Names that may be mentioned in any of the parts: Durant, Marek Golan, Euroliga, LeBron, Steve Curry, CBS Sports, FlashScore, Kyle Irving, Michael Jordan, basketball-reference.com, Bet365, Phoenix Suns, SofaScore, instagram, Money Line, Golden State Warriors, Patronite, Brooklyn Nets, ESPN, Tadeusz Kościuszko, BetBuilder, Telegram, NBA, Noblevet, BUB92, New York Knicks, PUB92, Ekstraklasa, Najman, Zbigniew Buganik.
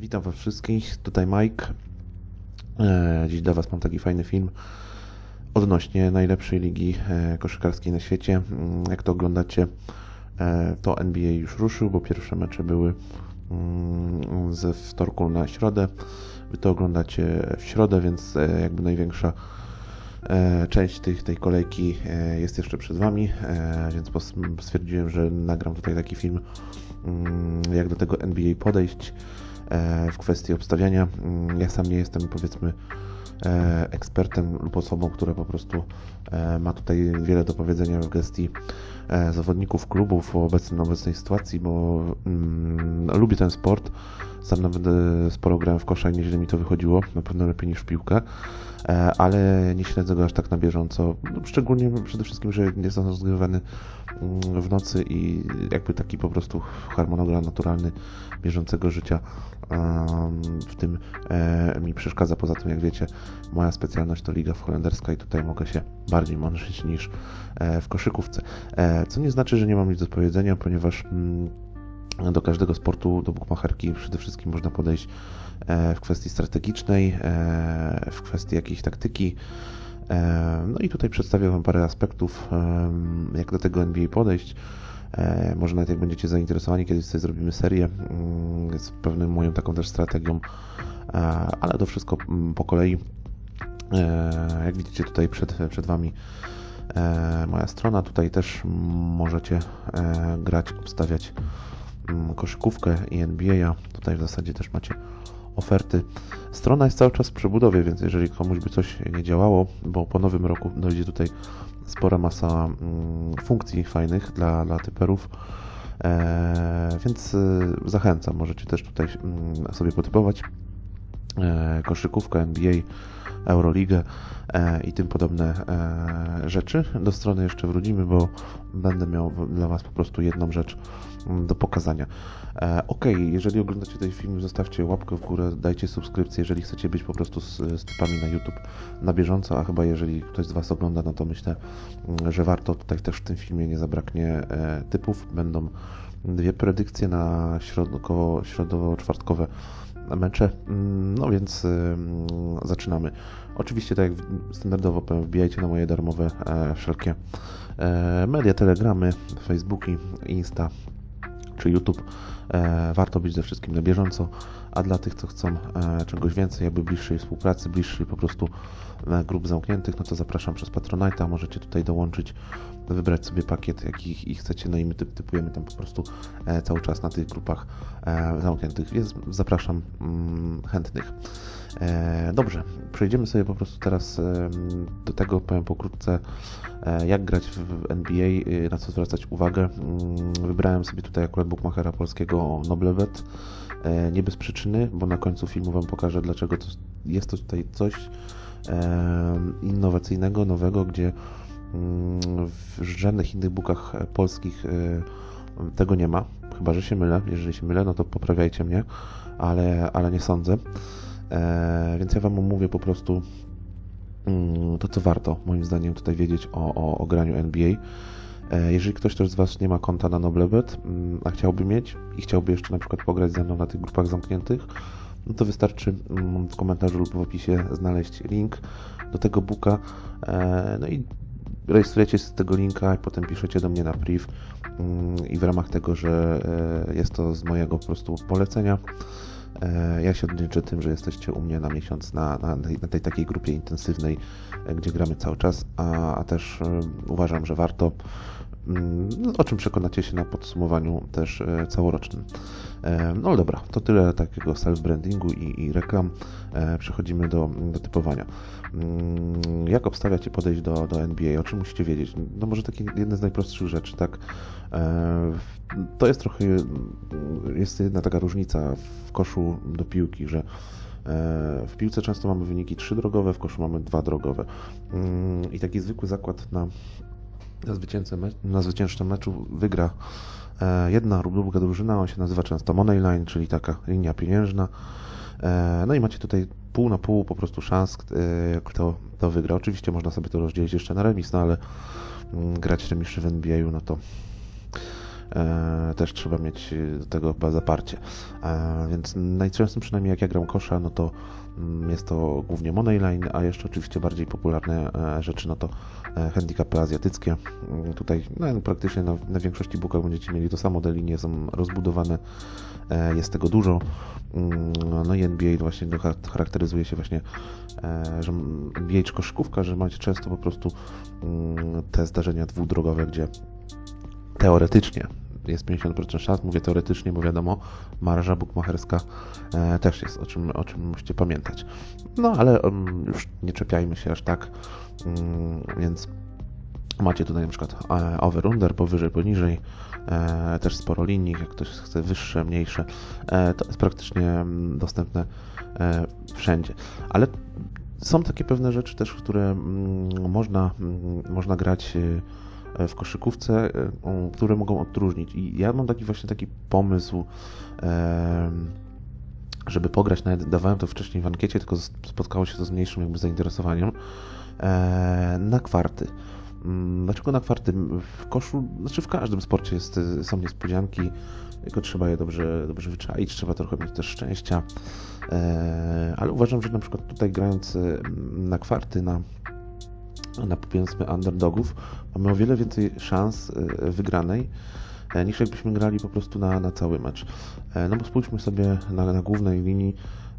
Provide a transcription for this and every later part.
Witam was wszystkich, tutaj Mike. Dziś dla was mam taki fajny film odnośnie najlepszej ligi koszykarskiej na świecie. Jak to oglądacie, to NBA już ruszył, bo pierwsze mecze były ze wtorku na środę. Wy to oglądacie w środę, więc jakby największa część tej kolejki jest jeszcze przed wami, więc stwierdziłem, że nagram tutaj taki film, jak do tego NBA podejść w kwestii obstawiania. Ja sam nie jestem, powiedzmy, ekspertem lub osobą, która po prostu ma tutaj wiele do powiedzenia w gestii zawodników, klubów, obecnej sytuacji, bo lubię ten sport. Sam nawet sporo grałem w kosza i nieźle mi to wychodziło, na pewno lepiej niż piłkę, ale nie śledzę go aż tak na bieżąco, szczególnie przede wszystkim, że jest on rozgrywany w nocy i jakby taki po prostu harmonogram naturalny bieżącego życia w tym mi przeszkadza. Poza tym, jak wiecie, moja specjalność to liga holenderska i tutaj mogę się bardziej mądrzyć niż w koszykówce, co nie znaczy, że nie mam nic do powiedzenia, ponieważ do każdego sportu, do bukmacherki przede wszystkim można podejść w kwestii strategicznej, w kwestii jakiejś taktyki. No i tutaj przedstawię wam parę aspektów, jak do tego NBA podejść. Może nawet jak będziecie zainteresowani, kiedyś sobie zrobimy serię z pewną moją taką też strategią, ale to wszystko po kolei. Jak widzicie tutaj przed wami moja strona, tutaj też możecie grać, obstawiać koszykówkę i NBA. Tutaj w zasadzie też macie oferty. Strona jest cały czas w przebudowie, więc jeżeli komuś by coś nie działało, bo po nowym roku dojdzie tutaj spora masa funkcji fajnych dla typerów, więc zachęcam, możecie też tutaj sobie potypować koszykówkę, NBA, Euroligę i tym podobne rzeczy. Do strony jeszcze wrócimy, bo będę miał dla was po prostu jedną rzecz do pokazania. Ok, jeżeli oglądacie ten film, zostawcie łapkę w górę, dajcie subskrypcję, jeżeli chcecie być po prostu z typami na YouTube na bieżąco, a chyba jeżeli ktoś z was ogląda, no to myślę, że warto. Tutaj też w tym filmie nie zabraknie typów. Będą dwie predykcje na środowo-czwartkowe mecze, no więc zaczynamy. Oczywiście, tak jak standardowo, wbijajcie na moje darmowe wszelkie media, telegramy, Facebooki, Insta czy YouTube. Warto być ze wszystkim na bieżąco, a dla tych, co chcą czegoś więcej, jakby bliższej współpracy, bliższej po prostu grup zamkniętych, no to zapraszam przez Patronite'a. Możecie tutaj dołączyć, wybrać sobie pakiet, jaki chcecie, no i my typujemy tam po prostu cały czas na tych grupach zamkniętych, więc zapraszam chętnych. Dobrze, przejdziemy sobie po prostu teraz do tego, powiem pokrótce, jak grać w NBA, na co zwracać uwagę. Wybrałem sobie tutaj akurat bookmachera polskiego Noblevet, nie bez przyczyny, bo na końcu filmu wam pokażę, dlaczego to jest to tutaj coś innowacyjnego, nowego, gdzie w żadnych innych bookach polskich tego nie ma, chyba że się mylę. Jeżeli się mylę, no to poprawiajcie mnie, ale nie sądzę. Więc ja wam omówię po prostu to, co warto moim zdaniem tutaj wiedzieć o graniu NBA. Jeżeli ktoś też z was nie ma konta na Noblebet, a chciałby mieć i chciałby jeszcze na przykład pograć ze mną na tych grupach zamkniętych, no to wystarczy w komentarzu lub w opisie znaleźć link do tego booka, no i rejestrujecie się z tego linka i potem piszecie do mnie na priv i w ramach tego, że jest to z mojego po prostu polecenia, ja się odliczę tym, że jesteście u mnie na miesiąc na tej takiej grupie intensywnej, gdzie gramy cały czas, a też uważam, że warto, o czym przekonacie się na podsumowaniu też całorocznym. No dobra, to tyle takiego self-brandingu i reklam. Przechodzimy do typowania. Jak obstawiać i podejść do NBA? O czym musicie wiedzieć? No może takie jedne z najprostszych rzeczy, tak? To jest trochę, jest jedna taka różnica w koszu do piłki, że w piłce często mamy wyniki 3-drogowe, w koszu mamy 2-drogowe. I taki zwykły zakład na zwyciężnym meczu wygra jedna lub druga drużyna, on się nazywa często Money Line, czyli taka linia pieniężna. No i macie tutaj pół na pół po prostu szans, kto wygra. Oczywiście można sobie to rozdzielić jeszcze na remis, no ale grać remiszy w NBA-u, no to też trzeba mieć do tego zaparcie. Więc najczęstszym, przynajmniej jak ja gram kosza, no to jest to głównie Money Line, a jeszcze oczywiście bardziej popularne rzeczy, no to handicapy azjatyckie. Tutaj no, praktycznie na większości bookach będziecie mieli to samo, te linie są rozbudowane, jest tego dużo. No i NBA właśnie charakteryzuje się właśnie, że NBA czy koszykówka, że macie często po prostu te zdarzenia dwudrogowe, gdzie teoretycznie jest 50% szans, mówię teoretycznie, bo wiadomo, marża bukmacherska też jest, o czym musicie pamiętać. No ale już nie czepiajmy się aż tak, więc macie tutaj na przykład over-under, powyżej, poniżej, też sporo linii, jak ktoś chce wyższe, mniejsze, to jest praktycznie dostępne wszędzie. Ale są takie pewne rzeczy też, które można grać w koszykówce, które mogą odróżnić. I ja mam taki pomysł, żeby pograć, nawet dawałem to wcześniej w ankiecie, tylko spotkało się to z mniejszym zainteresowaniem, na kwarty. Dlaczego na kwarty? W koszu, znaczy w każdym sporcie są niespodzianki, tylko trzeba je dobrze wyczaić, trzeba trochę mieć też szczęścia, ale uważam, że na przykład tutaj grając na kwarty, na powiedzmy underdogów, mamy o wiele więcej szans wygranej, niż jakbyśmy grali po prostu na cały mecz. No bo spójrzmy sobie na głównej linii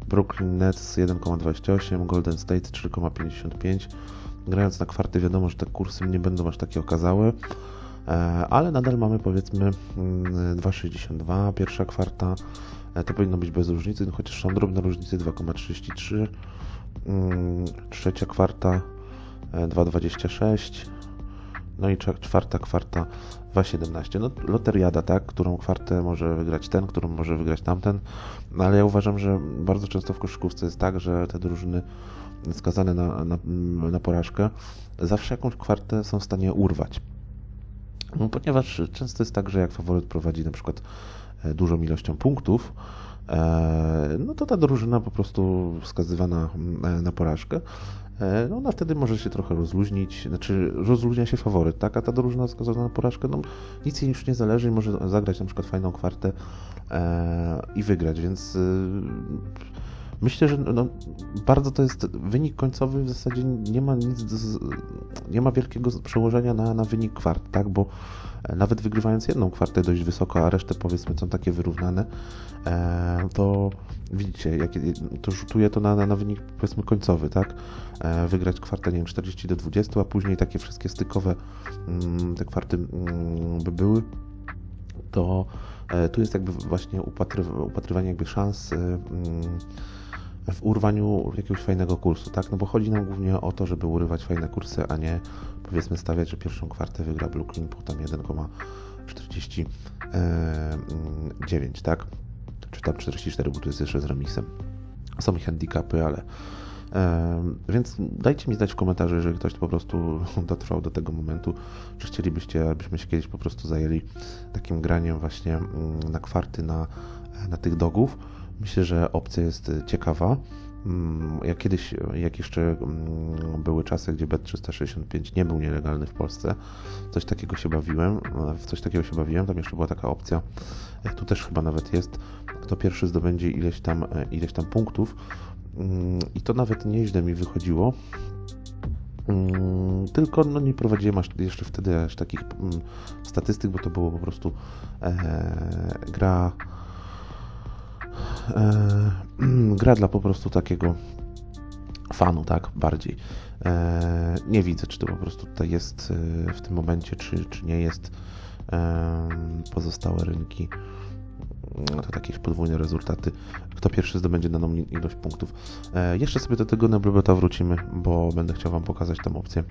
Brooklyn Nets 1,28, Golden State 3,55. Grając na kwarty wiadomo, że te kursy nie będą aż takie okazałe, ale nadal mamy powiedzmy 2,62, pierwsza kwarta, to powinno być bez różnicy, no chociaż są drobne różnice, 2,33, trzecia kwarta 2,26, no i czwarta 2,17. No loteriada, tak, którą kwartę może wygrać ten, którą może wygrać tamten, no, ale ja uważam, że bardzo często w koszykówce jest tak, że te drużyny skazane na porażkę zawsze jakąś kwartę są w stanie urwać. No, ponieważ często jest tak, że jak faworyt prowadzi na przykład dużą ilością punktów, no to ta drużyna po prostu skazywana na porażkę, no ona wtedy może się trochę rozluźnić, znaczy rozluźnia się faworyt, tak, a ta drużyna skazana na porażkę, no nic jej już nie zależy i może zagrać na przykład fajną kwartę i wygrać, więc myślę, że no, bardzo to jest wynik końcowy, w zasadzie nie ma wielkiego przełożenia na wynik kwart, tak, bo nawet wygrywając jedną kwartę dość wysoko, a resztę powiedzmy są takie wyrównane, to widzicie, to rzutuje to na wynik powiedzmy końcowy, tak? Wygrać kwartę, nie wiem, 40-20, a później takie wszystkie stykowe te kwarty by były, to tu jest jakby właśnie upatrywanie jakby szans w urwaniu jakiegoś fajnego kursu, tak? No bo chodzi nam głównie o to, żeby urywać fajne kursy, a nie powiedzmy stawiać, że pierwszą kwartę wygra Brooklyn, potem 1,49, tak? Czy tam 44, bo to jest jeszcze z remisem. Są i handicapy, ale więc dajcie mi znać w komentarzu, jeżeli ktoś po prostu dotrwał do tego momentu, czy chcielibyście, abyśmy się kiedyś po prostu zajęli takim graniem właśnie na kwarty, na tych dogów. Myślę, że opcja jest ciekawa. Jak kiedyś, jak jeszcze były czasy, gdzie Bet365 nie był nielegalny w Polsce, w coś takiego się bawiłem, tam jeszcze była taka opcja, tu też chyba nawet jest, kto pierwszy zdobędzie ileś tam punktów i to nawet nieźle mi wychodziło, tylko no nie prowadziłem jeszcze wtedy aż takich statystyk, bo to było po prostu gra dla po prostu takiego fanu, tak, bardziej. Nie widzę, czy to po prostu tutaj jest w tym momencie, czy nie jest. Pozostałe rynki to takie podwójne rezultaty. Kto pierwszy zdobędzie daną ilość punktów. Jeszcze sobie do tego Nobleveta wrócimy, bo będę chciał Wam pokazać tą opcję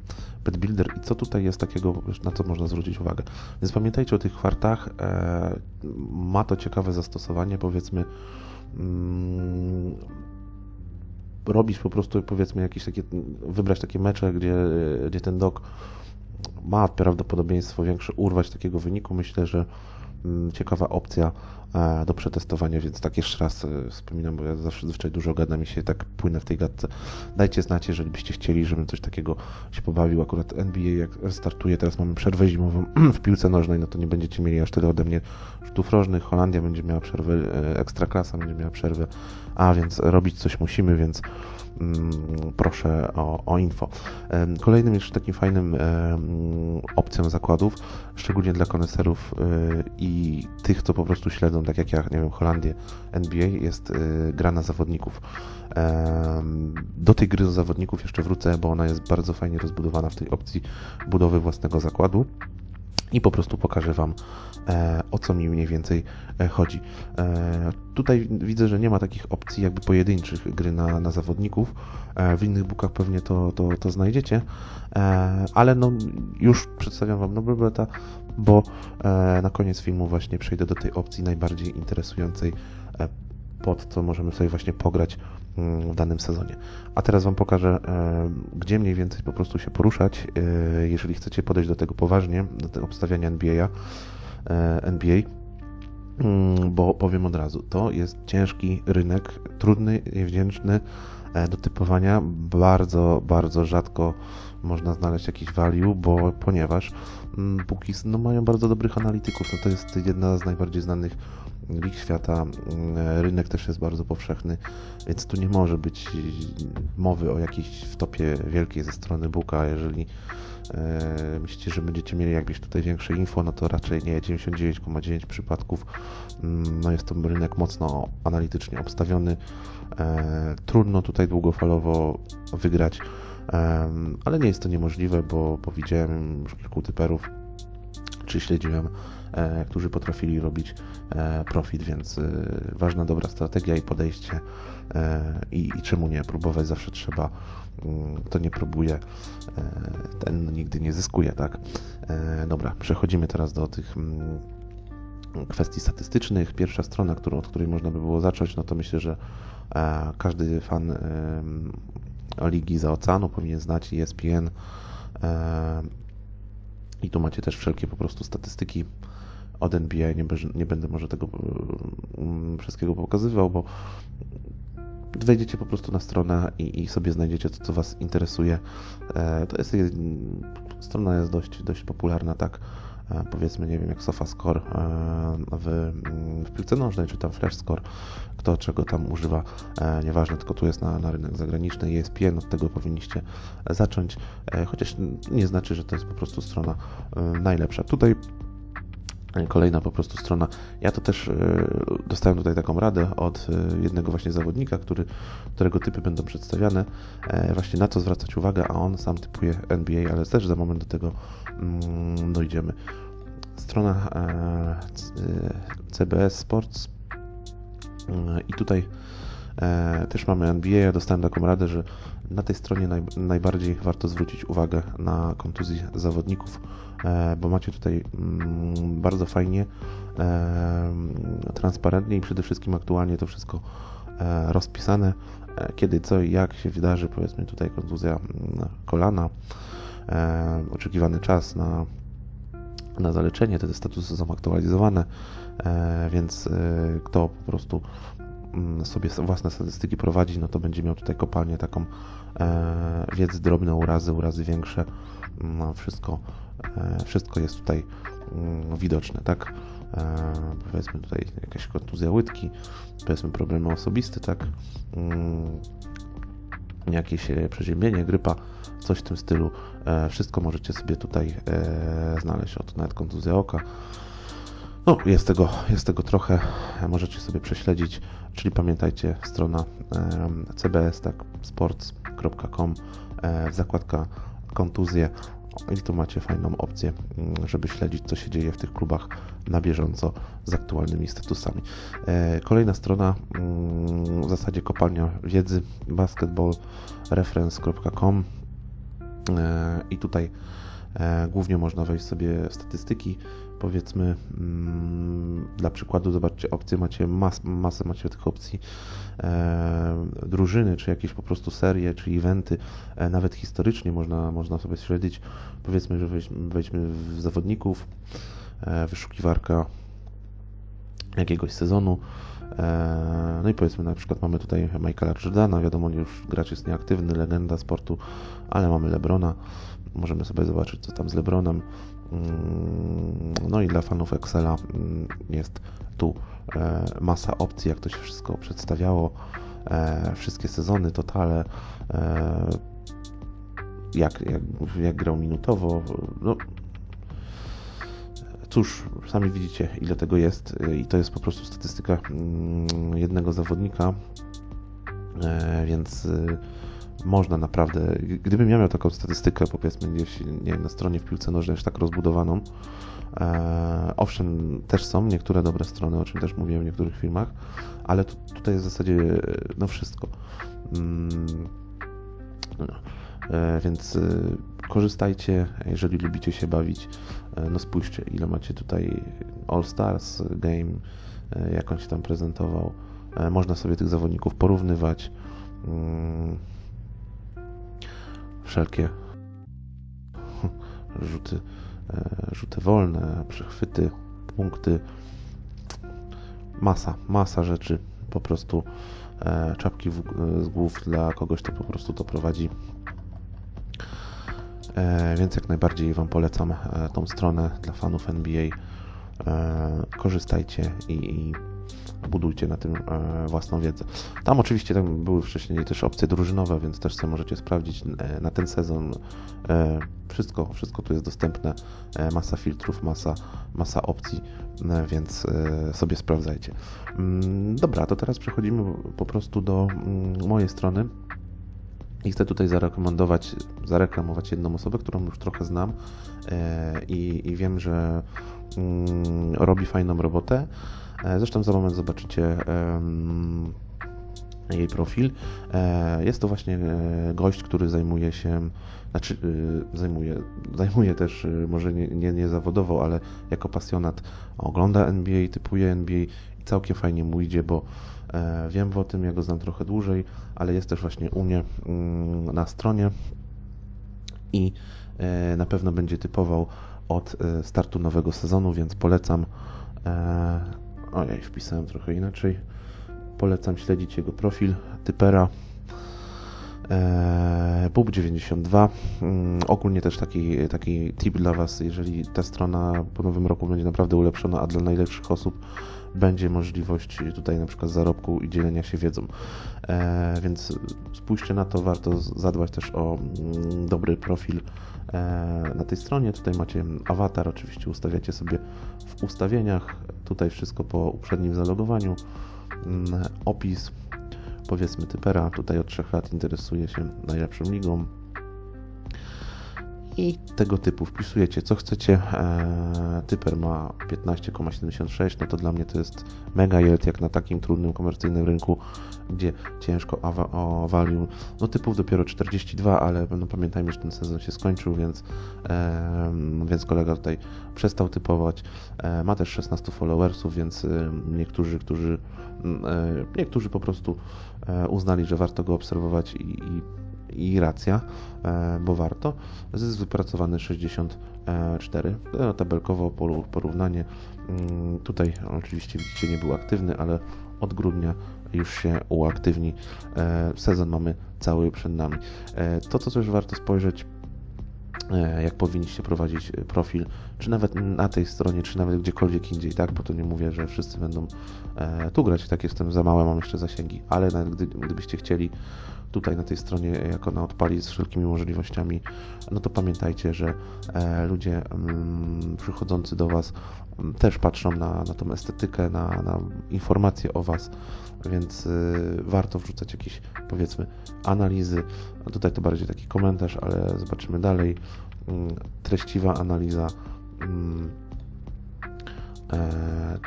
BetBuilder i co tutaj jest takiego, na co można zwrócić uwagę. Więc pamiętajcie o tych kwartach. Ma to ciekawe zastosowanie, powiedzmy robić po prostu, powiedzmy, jakieś takie, wybrać takie mecze, gdzie ten dog ma prawdopodobieństwo większe urwać takiego wyniku. Myślę, że ciekawa opcja do przetestowania, więc tak jeszcze raz wspominam, bo ja zazwyczaj dużo gadam i się tak płynę w tej gadce. Dajcie znać, jeżeli byście chcieli, żebym coś takiego się pobawił. Akurat NBA jak startuje, teraz mamy przerwę zimową w piłce nożnej, no to nie będziecie mieli aż tyle ode mnie rzutów rożnych. Holandia będzie miała przerwę, Ekstraklasa będzie miała przerwę, a więc robić coś musimy, więc proszę o info. Kolejnym jeszcze takim fajnym opcją zakładów, szczególnie dla koneserów i tych, co po prostu śledzą, tak jak ja, nie wiem, Holandię, NBA, jest gra na zawodników. Do tej gry zawodników jeszcze wrócę, bo ona jest bardzo fajnie rozbudowana w tej opcji budowy własnego zakładu. I po prostu pokażę Wam, o co mi mniej więcej chodzi. Tutaj widzę, że nie ma takich opcji jakby pojedynczych gry na zawodników. W innych bookach pewnie to znajdziecie, ale no, już przedstawiam Wam Nobleveta, bo na koniec filmu właśnie przejdę do tej opcji najbardziej interesującej, pod co możemy sobie właśnie pograć w danym sezonie. A teraz Wam pokażę, gdzie mniej więcej po prostu się poruszać, jeżeli chcecie podejść do tego poważnie, do tego obstawiania NBA, bo powiem od razu, to jest ciężki rynek, trudny, niewdzięczny do typowania, bardzo, bardzo rzadko można znaleźć jakiś value, ponieważ bookies no, mają bardzo dobrych analityków, no, to jest jedna z najbardziej znanych lig świata, rynek też jest bardzo powszechny, więc tu nie może być mowy o jakiejś wtopie wielkiej ze strony booka. Jeżeli myślicie, że będziecie mieli jakieś tutaj większe info, no to raczej nie, 99,9 przypadków no jest to rynek mocno analitycznie obstawiony, trudno tutaj długofalowo wygrać, ale nie jest to niemożliwe, bo widziałem już kilku typerów, czy śledziłem, którzy potrafili robić profit, więc ważna, dobra strategia i podejście i czemu nie, próbować zawsze trzeba, kto nie próbuje, ten nigdy nie zyskuje, tak? Dobra, przechodzimy teraz do tych kwestii statystycznych. Pierwsza strona, od której można by było zacząć, no to myślę, że każdy fan ligi za oceanu powinien znać ESPN, i tu macie też wszelkie po prostu statystyki od NBA. Nie będę może tego wszystkiego pokazywał, bo wejdziecie po prostu na stronę i sobie znajdziecie to, co Was interesuje. To jest, strona jest dość popularna, tak? Powiedzmy, nie wiem, jak SofaScore w piłce nożnej, czy tam FlashScore, kto czego tam używa, nieważne, tylko tu jest na rynek zagraniczny, ESPN, od tego powinniście zacząć, chociaż nie znaczy, że to jest po prostu strona najlepsza. Tutaj kolejna po prostu strona. Ja to też dostałem tutaj taką radę od jednego właśnie zawodnika, którego typy będą przedstawiane, właśnie na co zwracać uwagę, a on sam typuje NBA, ale też za moment do tego dojdziemy. Strona CBS Sports i tutaj też mamy NBA. Ja dostałem taką radę, że na tej stronie najbardziej warto zwrócić uwagę na kontuzję zawodników, bo macie tutaj bardzo fajnie, transparentnie i przede wszystkim aktualnie to wszystko rozpisane, kiedy, co i jak się wydarzy, powiedzmy tutaj kontuzja kolana, oczekiwany czas na zaleczenie, te statusy są aktualizowane, więc kto po prostu sobie własne statystyki prowadzi, no to będzie miał tutaj kopalnię taką wiedzy, drobne urazy większe, no wszystko jest tutaj widoczne, tak? Powiedzmy tutaj jakaś kontuzja łydki, powiedzmy problemy osobiste, tak? Jakieś przeziębienie, grypa, coś w tym stylu, wszystko możecie sobie tutaj znaleźć, od nawet kontuzja oka. No, jest tego trochę, możecie sobie prześledzić, czyli pamiętajcie, strona CBS, tak, sports.com, zakładka kontuzje i tu macie fajną opcję, żeby śledzić, co się dzieje w tych klubach na bieżąco z aktualnymi statusami. Kolejna strona, w zasadzie kopalnia wiedzy, basketball-reference.com i tutaj głównie można wejść sobie w statystyki, powiedzmy, dla przykładu zobaczcie opcje, macie masę macie tych opcji, drużyny, czy jakieś po prostu serie, czy eventy, nawet historycznie można sobie śledzić, powiedzmy, że wejdźmy w zawodników, wyszukiwarka, jakiegoś sezonu. No i powiedzmy, na przykład mamy tutaj Michaela Jordana, wiadomo, już gracz jest nieaktywny, legenda sportu, ale mamy LeBrona, możemy sobie zobaczyć, co tam z LeBronem. No i dla fanów Excela jest tu masa opcji, jak to się wszystko przedstawiało, wszystkie sezony, totale, jak grał minutowo, no. Cóż, sami widzicie, ile tego jest i to jest po prostu statystyka jednego zawodnika, więc można naprawdę, gdybym ja miał taką statystykę, powiedzmy gdzieś, nie wiem, na stronie w piłce nożnej już tak rozbudowaną, owszem, też są niektóre dobre strony, o czym też mówiłem w niektórych filmach, ale tutaj jest w zasadzie no wszystko, więc korzystajcie, jeżeli lubicie się bawić, no spójrzcie, ile macie tutaj All Stars Game, jak on się tam prezentował, można sobie tych zawodników porównywać, wszelkie rzuty wolne, przechwyty, punkty, masa rzeczy, po prostu czapki z głów dla kogoś, kto po prostu to prowadzi. Więc jak najbardziej Wam polecam tą stronę dla fanów NBA. Korzystajcie i budujcie na tym własną wiedzę. Tam oczywiście tam były wcześniej też opcje drużynowe, więc też sobie możecie sprawdzić na ten sezon. Wszystko tu jest dostępne, masa filtrów, masa opcji, więc sobie sprawdzajcie. Dobra, to teraz przechodzimy po prostu do mojej strony. I chcę tutaj zareklamować jedną osobę, którą już trochę znam i wiem, że robi fajną robotę. Zresztą za moment zobaczycie jej profil. Jest to właśnie gość, który zajmuje też, może nie zawodowo, ale jako pasjonat ogląda NBA, typuje NBA i całkiem fajnie mu idzie, bo wiem o tym, ja go znam trochę dłużej, ale jest też właśnie u mnie na stronie i na pewno będzie typował od startu nowego sezonu, więc polecam, ojej, wpisałem trochę inaczej, polecam śledzić jego profil typera, PUB92. Ogólnie też taki tip dla Was, jeżeli ta strona po nowym roku będzie naprawdę ulepszona, a dla najlepszych osób będzie możliwość tutaj na przykład zarobku i dzielenia się wiedzą. Więc spójrzcie na to, warto zadbać też o dobry profil na tej stronie. Tutaj macie awatar, oczywiście ustawiacie sobie w ustawieniach, tutaj wszystko po uprzednim zalogowaniu, opis, powiedzmy typera, tutaj od 3 lat interesuje się najlepszą ligą i tego typu, wpisujecie co chcecie, typer ma 15,76, no to dla mnie to jest mega yield, jak na takim trudnym komercyjnym rynku, gdzie ciężko o value, no typów dopiero 42, ale no, pamiętajmy, że ten sezon się skończył, więc kolega tutaj przestał typować, ma też 16 followersów, więc niektórzy po prostu uznali, że warto go obserwować i racja, bo warto. Zysk wypracowany 64, tabelkowo porównanie. Tutaj oczywiście widzicie, nie był aktywny, ale od grudnia już się uaktywni. Sezon mamy cały przed nami. To, co też warto spojrzeć, jak powinniście prowadzić profil, czy nawet na tej stronie, czy nawet gdziekolwiek indziej, tak? Bo to nie mówię, że wszyscy będą tu grać, tak, jestem za małe, mam jeszcze zasięgi, ale nawet gdybyście chcieli tutaj na tej stronie, jak ona odpali z wszelkimi możliwościami, no to pamiętajcie, że ludzie przychodzący do Was też patrzą na tą estetykę, na informacje o Was, więc warto wrzucać jakieś, powiedzmy, analizy. No tutaj to bardziej taki komentarz, ale zobaczymy dalej. Treściwa analiza.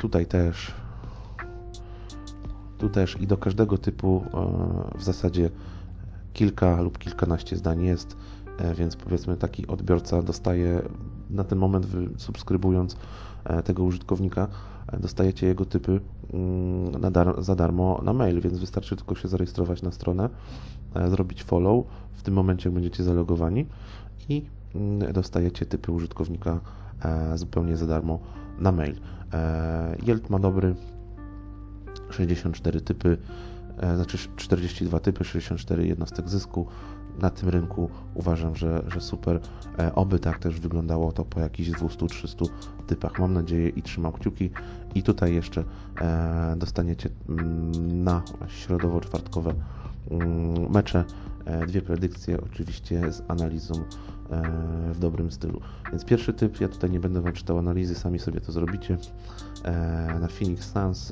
Tutaj też. Tu też i do każdego typu w zasadzie kilka lub kilkanaście zdań jest, więc powiedzmy taki odbiorca dostaje na ten moment, subskrybując tego użytkownika, dostajecie jego typy za darmo na mail, więc wystarczy tylko się zarejestrować na stronę, zrobić follow, w tym momencie jak będziecie zalogowani i dostajecie typy użytkownika zupełnie za darmo na mail. Yield ma dobry, 64 typy, znaczy 42 typy, 64 jednostek zysku. Na tym rynku uważam, że super. Oby tak też wyglądało to po jakichś 200-300 typach. Mam nadzieję i trzymam kciuki. I tutaj jeszcze dostaniecie na środowo-czwartkowe mecze. Dwie predykcje oczywiście z analizą w dobrym stylu. Więc pierwszy typ, ja tutaj nie będę Wam czytał analizy, sami sobie to zrobicie. Na Phoenix Suns,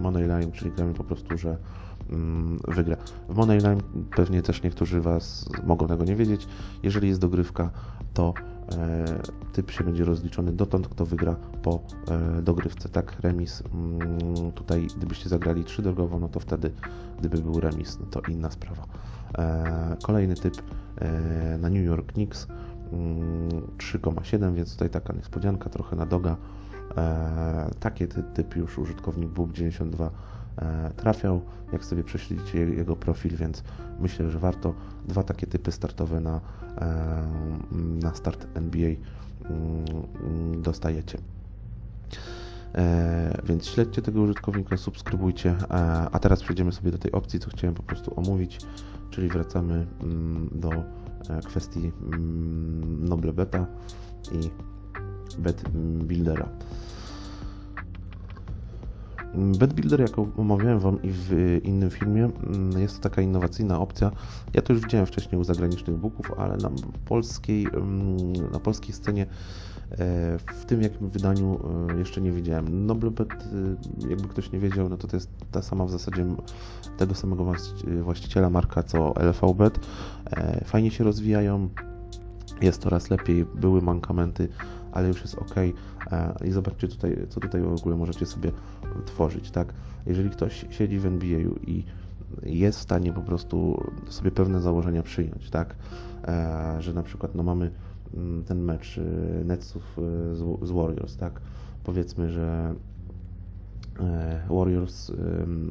Money Line, czyli gramy po prostu, że wygra. W Money Line pewnie też niektórzy Was mogą tego nie wiedzieć. Jeżeli jest dogrywka, to typ się będzie rozliczony dotąd, kto wygra po dogrywce. Tak, remis tutaj, gdybyście zagrali 3-drogowo, no to wtedy, gdyby był remis, no to inna sprawa. Kolejny typ na New York Knicks 3,7, więc tutaj taka niespodzianka, trochę na doga. Taki typ już użytkownik BUB92 trafiał, jak sobie prześledzicie jego profil, więc myślę, że warto. Dwa takie typy startowe na start NBA dostajecie. Więc śledźcie tego użytkownika, subskrybujcie, a teraz przejdziemy sobie do tej opcji, co chciałem po prostu omówić, czyli wracamy do kwestii Nobleveta i BetBuildera. BetBuilder, jak omawiałem Wam i w innym filmie, jest to taka innowacyjna opcja. Ja to już widziałem wcześniej u zagranicznych booków, ale na polskiej scenie w tym jakim wydaniu jeszcze nie widziałem. Noblevet, jakby ktoś nie wiedział, no to jest ta sama w zasadzie, tego samego właściciela marka co LVBet. Fajnie się rozwijają, jest coraz lepiej, były mankamenty, ale już jest ok. I zobaczcie tutaj, co tutaj w ogóle możecie sobie tworzyć, tak? Jeżeli ktoś siedzi w NBA-u i jest w stanie po prostu sobie pewne założenia przyjąć, tak? Że na przykład no mamy ten mecz Netsów z Warriors, tak? Powiedzmy, że Warriors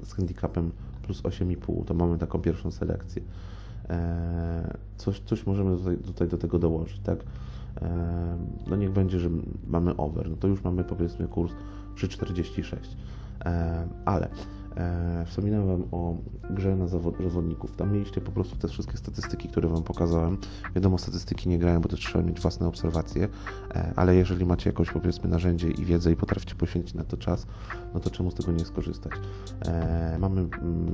z handicapem plus 8,5, to mamy taką pierwszą selekcję. Coś możemy tutaj do tego dołożyć, tak? No niech będzie, że mamy over, no to już mamy powiedzmy kurs 3,46, ale wspominałem Wam o grze na zawodników, tam mieliście po prostu te wszystkie statystyki, które Wam pokazałem. Wiadomo, statystyki nie grają, bo to trzeba mieć własne obserwacje, ale jeżeli macie jakoś powiedzmy narzędzie i wiedzę i potraficie poświęcić na to czas, no to czemu z tego nie skorzystać? Mamy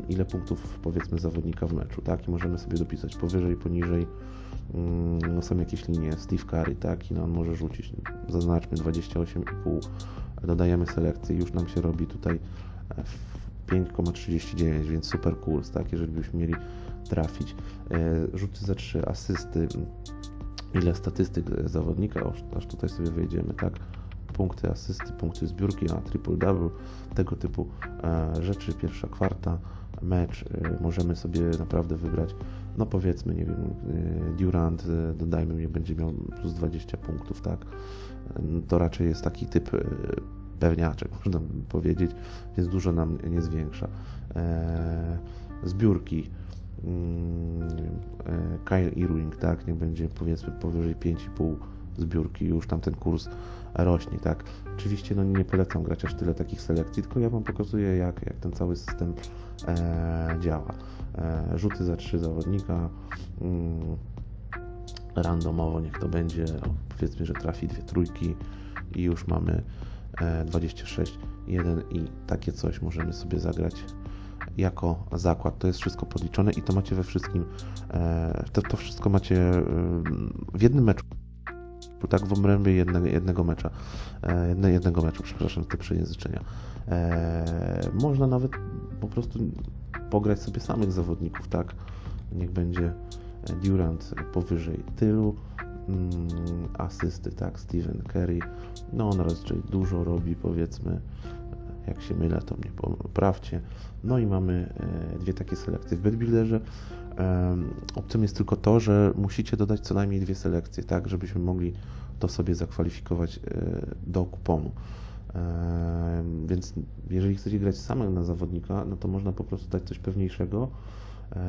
ile punktów powiedzmy zawodnika w meczu, tak? I możemy sobie dopisać powyżej, poniżej. Są jakieś linie, Steve Curry, tak? I no on może rzucić, zaznaczmy 28,5, dodajemy selekcję i już nam się robi tutaj 5,39, więc super kurs, tak? Jeżeli byśmy mieli trafić. Rzuty za 3, asysty, ile statystyk zawodnika, aż tutaj sobie wejdziemy, tak? Punkty, asysty, punkty zbiórki, a triple-double, tego typu rzeczy, pierwsza kwarta, mecz, możemy sobie naprawdę wybrać, no powiedzmy, nie wiem, Durant, dodajmy, nie będzie miał plus 20 punktów, tak, to raczej jest taki typ pewniaczek, można powiedzieć, więc dużo nam nie zwiększa. Zbiórki, Kyle Irving, tak, niech będzie powiedzmy powyżej 5,5 zbiórki, już tam ten kurs rośnie, tak. Oczywiście no nie polecam grać aż tyle takich selekcji, tylko ja Wam pokazuję jak ten cały system działa. Rzuty za 3 zawodnika, randomowo niech to będzie, powiedzmy, że trafi 2 trójki i już mamy 26,1 i takie coś możemy sobie zagrać jako zakład. To jest wszystko podliczone i to macie we wszystkim, to wszystko macie w jednym meczu. Tak, w obrębie jednego meczu, przepraszam, te przejęzyczenia. Można nawet po prostu pograć sobie samych zawodników, tak? Niech będzie Durant powyżej tylu, asysty, tak? Stephen Curry, no on raczej dużo robi, powiedzmy, jak się mylę, to mnie poprawcie. No i mamy dwie takie selekcje w BetBuilderze. Opcją jest tylko to, że musicie dodać co najmniej 2 selekcje, tak, żebyśmy mogli to sobie zakwalifikować do kuponu. Więc jeżeli chcecie grać samym na zawodnika, no to można po prostu dać coś pewniejszego,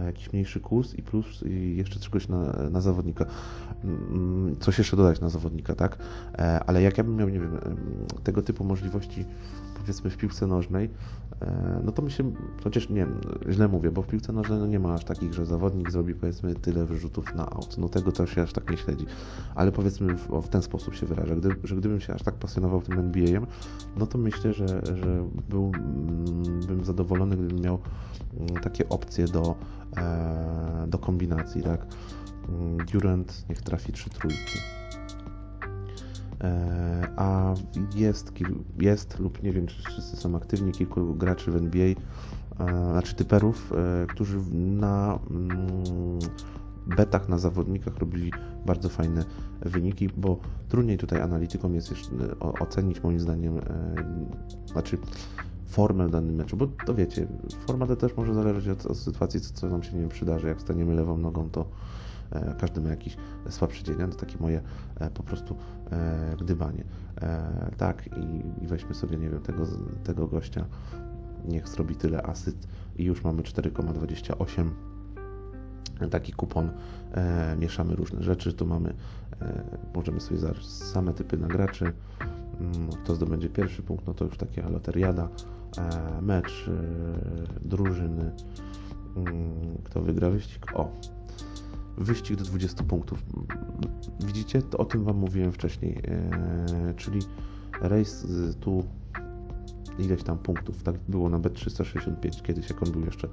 jakiś mniejszy kurs i plus i jeszcze czegoś na zawodnika. Coś jeszcze dodać na zawodnika, tak? Ale jak ja bym miał, nie wiem, tego typu możliwości powiedzmy w piłce nożnej, no to mi się, chociaż nie, źle mówię, bo w piłce nożnej no nie ma aż takich, że zawodnik zrobi powiedzmy tyle wyrzutów na aut, no tego też się aż tak nie śledzi, ale powiedzmy w ten sposób się wyrażę, że gdybym się aż tak pasjonował tym NBA-em, no to myślę, że byłbym zadowolony, gdybym miał takie opcje do kombinacji, tak? Durant niech trafi 3 trójki. A jest lub nie wiem, czy wszyscy są aktywni, kilku graczy w NBA, znaczy typerów, którzy na betach na zawodnikach robili bardzo fajne wyniki, bo trudniej tutaj analitykom jest jeszcze ocenić moim zdaniem, znaczy formę w danym meczu, bo to wiecie, forma to też może zależeć od sytuacji, co nam się nie przydarzy, jak staniemy lewą nogą, to każdy ma jakiś słabszy dzień, to takie moje po prostu gdybanie. Tak, i weźmy sobie, nie wiem, tego gościa, niech zrobi tyle asyst i już mamy 4,28. Taki kupon, mieszamy różne rzeczy, tu mamy, możemy sobie zaraz same typy na graczy, kto zdobędzie pierwszy punkt, no to już takie loteriada, mecz, drużyny, kto wygra wyścig, wyścig do 20 punktów. Widzicie? To o tym Wam mówiłem wcześniej. Czyli rejs tu ileś tam punktów. Tak było na Bet365 kiedyś, jak on był jeszcze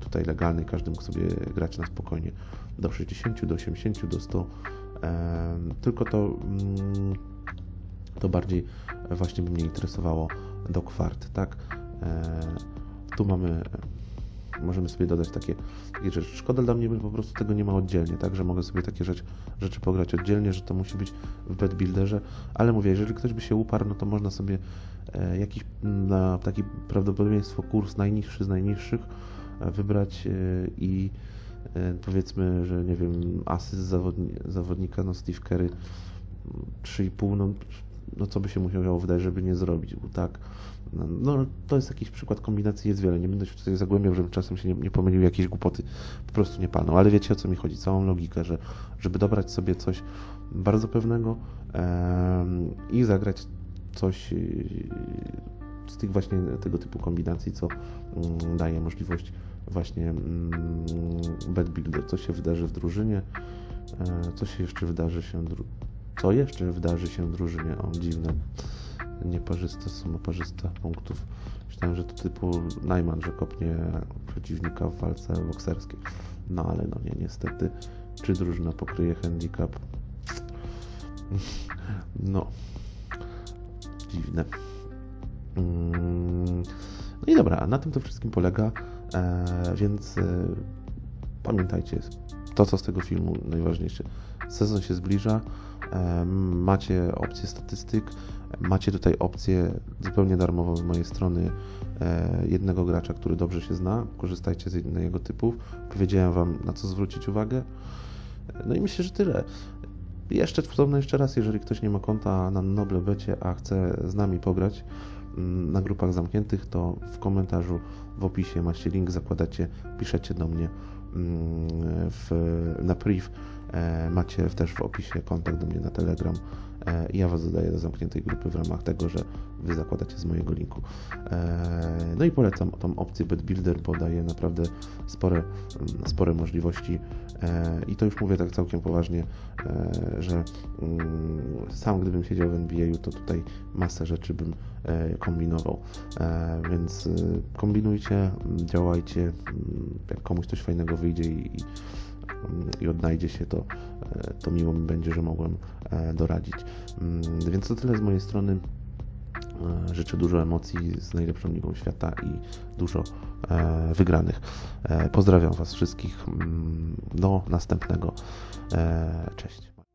tutaj legalny. Każdy mógł sobie grać na spokojnie do 60, do 80, do 100. Tylko to bardziej właśnie by mnie interesowało do kwart. Tak? Tu mamy... Możemy sobie dodać takie rzeczy. Szkoda dla mnie, by po prostu tego nie ma oddzielnie, tak, że mogę sobie takie rzeczy pograć oddzielnie, że to musi być w BetBuilderze, ale mówię, jeżeli ktoś by się uparł, no to można sobie jakiś na taki prawdopodobieństwo kurs najniższy z najniższych wybrać i powiedzmy, że nie wiem, asyst zawodnika, no Steve Curry 3,5, no co by się musiało wydać, żeby nie zrobić, bo tak. No to jest jakiś przykład kombinacji, jest wiele, nie będę się tutaj zagłębiał, żebym czasem się nie pomylił, jakieś głupoty po prostu nie palną, ale wiecie, o co mi chodzi, całą logikę, że żeby dobrać sobie coś bardzo pewnego i zagrać coś z tych właśnie tego typu kombinacji, co daje możliwość właśnie BetBuilder, co się wydarzy w drużynie, co jeszcze wydarzy się w drużynie, dziwne. Nieparzyste, samoparzyste punktów. Myślałem, że to typu Najman, że kopnie przeciwnika w walce bokserskiej. No ale no nie, niestety. Czy drużyna pokryje handicap? No. Dziwne. No i dobra, na tym to wszystkim polega. Więc pamiętajcie, to co z tego filmu najważniejsze. Sezon się zbliża. Macie opcję statystyk, macie tutaj opcję zupełnie darmową z mojej strony jednego gracza, który dobrze się zna, korzystajcie z jego typów, powiedziałem Wam, na co zwrócić uwagę, no i myślę, że tyle. Jeszcze raz, jeżeli ktoś nie ma konta na Noblebecie, a chce z nami pograć na grupach zamkniętych, to w komentarzu, w opisie macie link, zakładacie, piszecie do mnie na priv, macie też w opisie kontakt do mnie na Telegram i ja Was dodaję do zamkniętej grupy w ramach tego, że Wy zakładacie z mojego linku. No i polecam tą opcję BetBuilder, bo daje naprawdę spore możliwości i to już mówię tak całkiem poważnie, że sam gdybym siedział w NBA-u, to tutaj masę rzeczy bym kombinował, więc kombinujcie, działajcie, jak komuś coś fajnego wyjdzie i odnajdzie się, to miło mi będzie, że mogłem doradzić. Więc to tyle z mojej strony. Życzę dużo emocji z najlepszą ligą świata i dużo wygranych. Pozdrawiam Was wszystkich. Do następnego. Cześć.